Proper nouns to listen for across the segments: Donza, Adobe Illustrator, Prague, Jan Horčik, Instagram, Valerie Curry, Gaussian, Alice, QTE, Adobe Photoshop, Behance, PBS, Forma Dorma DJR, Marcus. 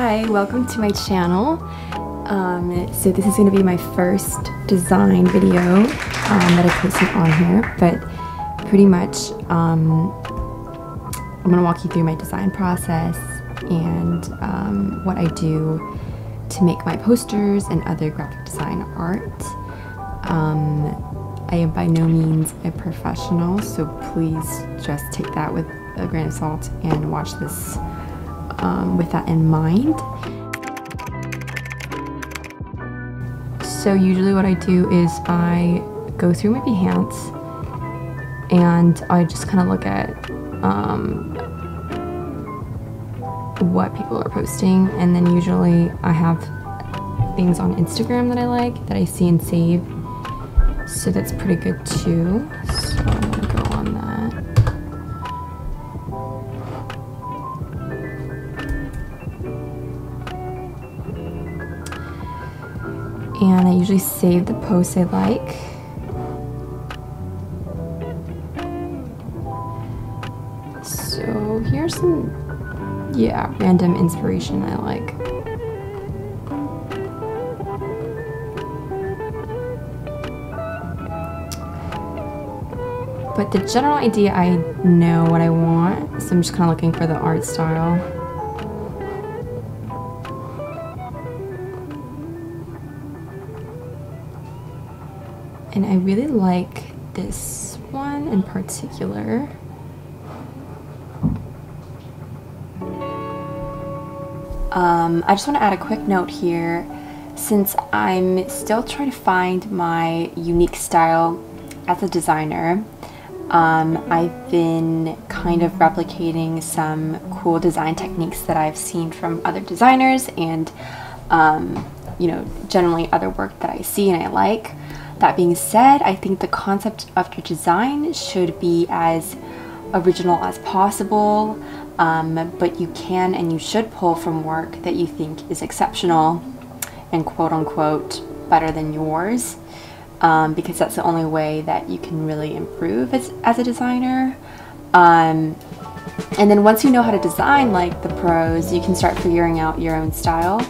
Hi, welcome to my channel. So this is going to be my first design video that I posted on here, but pretty much I'm going to walk you through my design process and what I do to make my posters and other graphic design art. I am by no means a professional, so please just take that with a grain of salt and watch this with that in mind. So usually what I do is I go through my Behance and I just kind of look at what people are posting, and then usually I have things on Instagram that I like, that I see and save. So that's pretty good too. So I'm gonna go on that. And I usually save the posts I like. So here's some, yeah, random inspiration I like. But the general idea, I know what I want, so I'm just kind of looking for the art style. And I really like this one in particular. I just want to add a quick note here. Since I'm still trying to find my unique style as a designer, I've been kind of replicating some cool design techniques that I've seen from other designers and, you know, generally other work that I see and I like. That being said, I think the concept of your design should be as original as possible, but you can and you should pull from work that you think is exceptional and quote-unquote better than yours. Because that's the only way that you can really improve as a designer. And then once you know how to design like the pros, you can start figuring out your own style.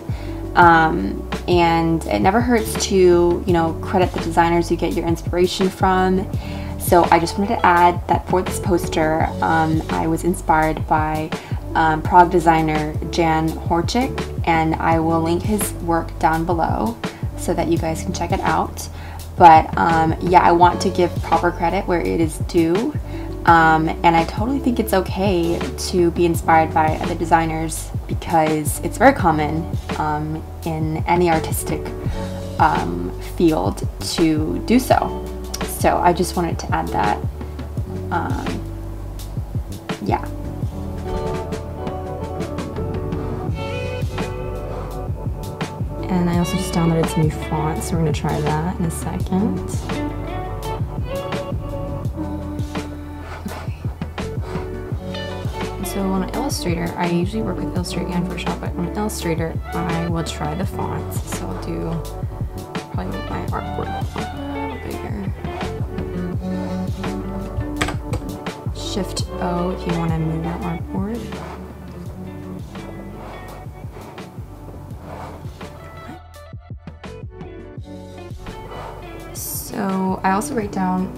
And it never hurts to, you know, credit the designers you get your inspiration from. So I just wanted to add that for this poster, I was inspired by Prague designer Jan Horčik, and I will link his work down below so that you guys can check it out. But yeah, I want to give proper credit where it is due, and I totally think it's okay to be inspired by other designers because it's very common in any artistic field to do so. So I just wanted to add that, yeah. And I also just downloaded some new fonts, so we're gonna try that in a second. Okay. So on Illustrator, I usually work with Illustrator and Photoshop, but on Illustrator, I will try the fonts. So I'll do, probably make my artwork a little bigger. Shift O if you wanna move your artboard. So I also write down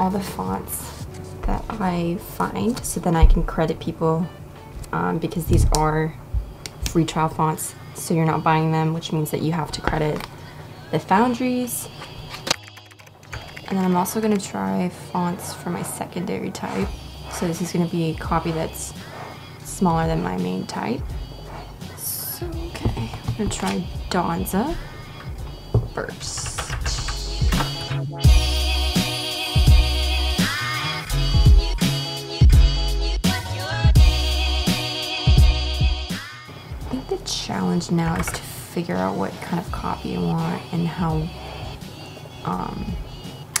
all the fonts that I find, so then I can credit people because these are free trial fonts, so you're not buying them, which means that you have to credit the foundries. And then I'm also going to try fonts for my secondary type. So this is going to be a copy that's smaller than my main type. So okay, I'm going to try Donza first. Challenge now is to figure out what kind of copy you want and how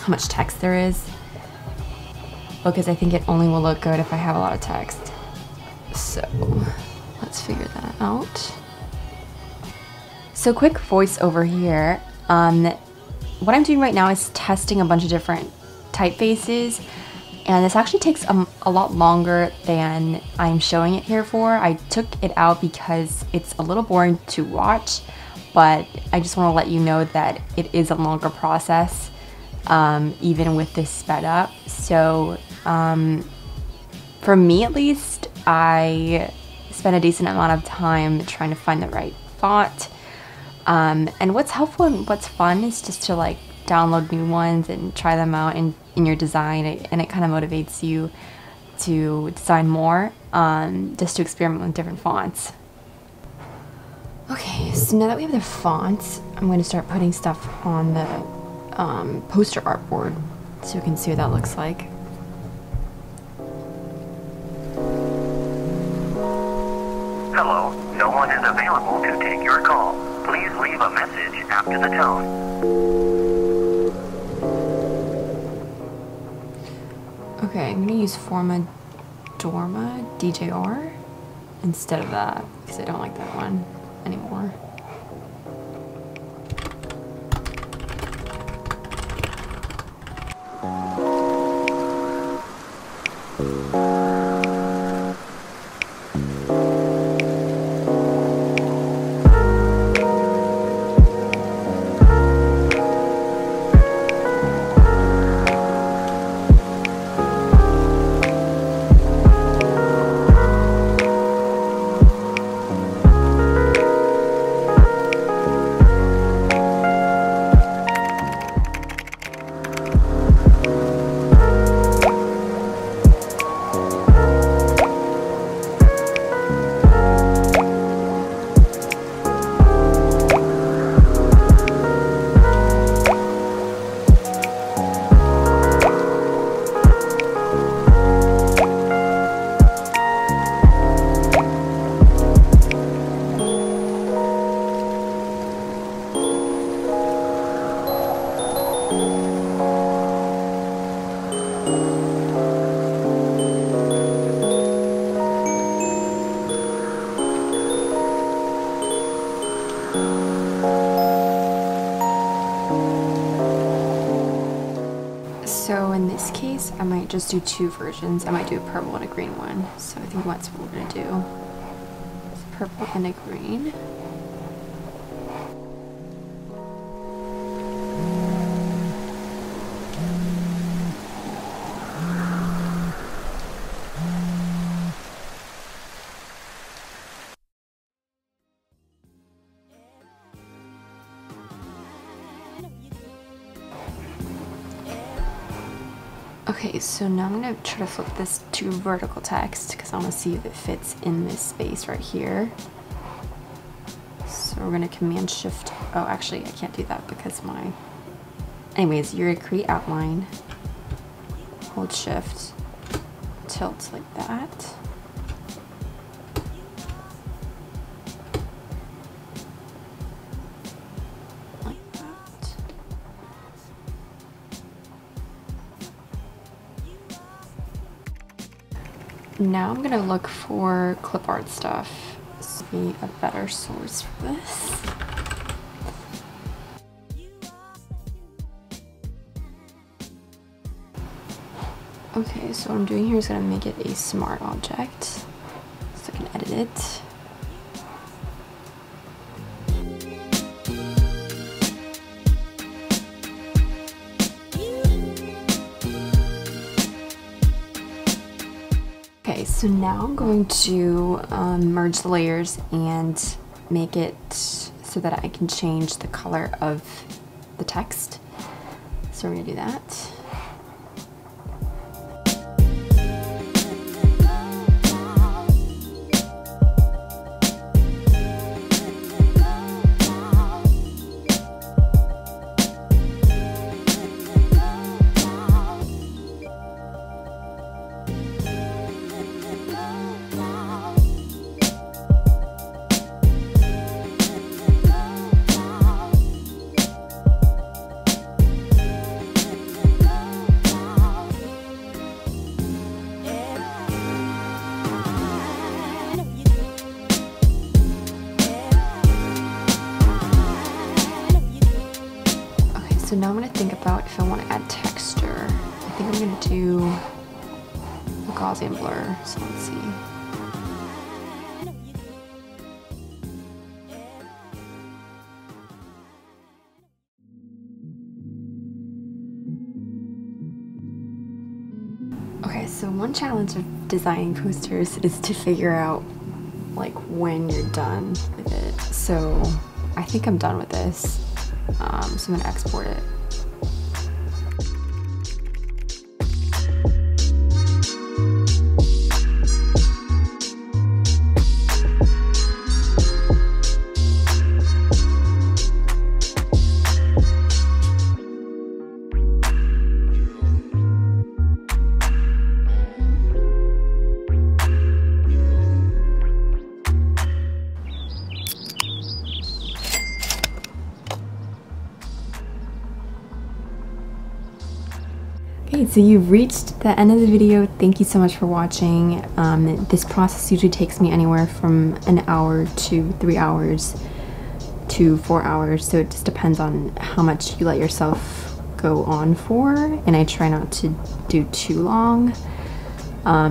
much text there is, because I think it only will look good if I have a lot of text. So let's figure that out. So quick voiceover here. What I'm doing right now is testing a bunch of different typefaces And this actually takes a lot longer than I'm showing it here for. I took it out because it's a little boring to watch, but I just want to let you know that it is a longer process, even with this sped up. So for me at least, I spent a decent amount of time trying to find the right font. And what's helpful and what's fun is just to like download new ones and try them out in your design, and it kind of motivates you to design more, just to experiment with different fonts. Okay, so now that we have the fonts, I'm going to start putting stuff on the poster artboard so you can see what that looks like. Hello, no one is available to take your call. Please leave a message after the tone. Okay, I'm gonna use Forma Dorma DJR instead of that because I don't like that one anymore. So in this case, I might just do two versions. I might do a purple and a green one. So I think that's what we're gonna do. It's purple and a green. Okay, so now I'm gonna try to flip this to vertical text because I wanna see if it fits in this space right here. So we're gonna Command Shift. Oh, actually, I can't do that because my. Anyways, you're gonna create outline, hold Shift, tilt like that. Now I'm gonna look for clip art stuff. This would be a better source for this. Okay, so what I'm doing here is gonna make it a smart object so I can edit it. So now I'm going to merge the layers and make it so that I can change the color of the text. So we're gonna do that. So now I'm gonna think about if I wanna add texture. I think I'm gonna do Gaussian blur, so let's see. Okay, so one challenge of designing posters is to figure out like when you're done with it. So I think I'm done with this, so I'm gonna export it. So you've reached the end of the video. Thank you so much for watching. This process usually takes me anywhere from an hour to 3 hours to 4 hours, so it just depends on how much you let yourself go on for, and I try not to do too long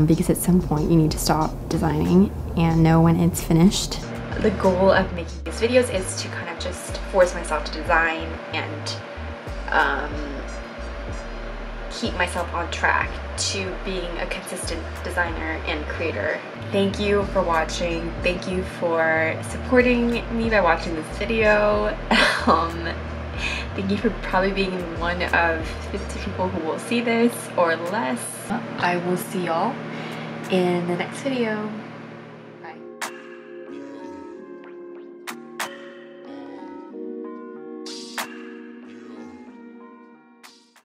because at some point you need to stop designing and know when it's finished. The goal of making these videos is to kind of just force myself to design and keep myself on track to being a consistent designer and creator. Thank you for watching. Thank you for supporting me by watching this video. Thank you for probably being one of 50 people who will see this or less. I will see y'all in the next video.